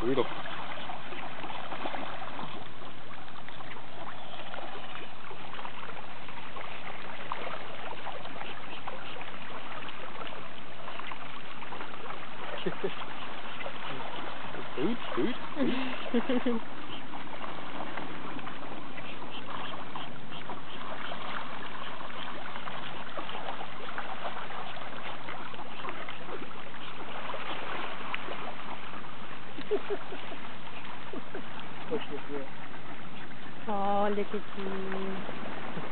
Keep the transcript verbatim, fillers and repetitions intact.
Brutal. Food, food, food. Oh, look at you.